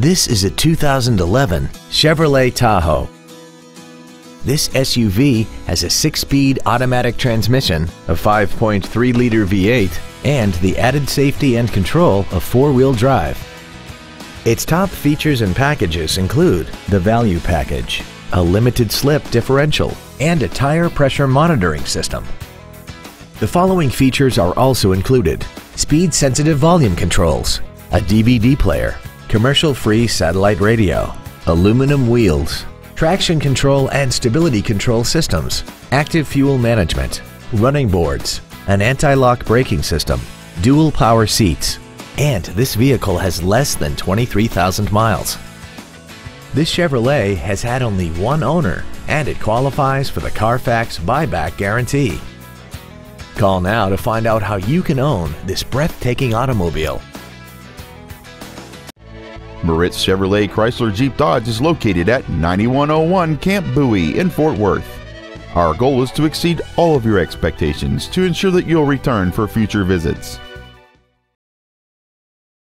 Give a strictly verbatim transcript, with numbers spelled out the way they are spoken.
This is a two thousand eleven Chevrolet Tahoe. This S U V has a six-speed automatic transmission, a five point three liter V eight, and the added safety and control of four-wheel drive. Its top features and packages include the value package, a limited slip differential, and a tire pressure monitoring system. The following features are also included: speed-sensitive volume controls, a D V D player, commercial-free satellite radio, aluminum wheels, traction control and stability control systems, active fuel management, running boards, an anti-lock braking system, dual power seats, and this vehicle has less than twenty-three thousand miles. This Chevrolet has had only one owner, and it qualifies for the Carfax buyback guarantee. Call now to find out how you can own this breathtaking automobile. Moritz Chevrolet Chrysler Jeep Dodge is located at ninety-one oh one Camp Bowie in Fort Worth. Our goal is to exceed all of your expectations to ensure that you'll return for future visits.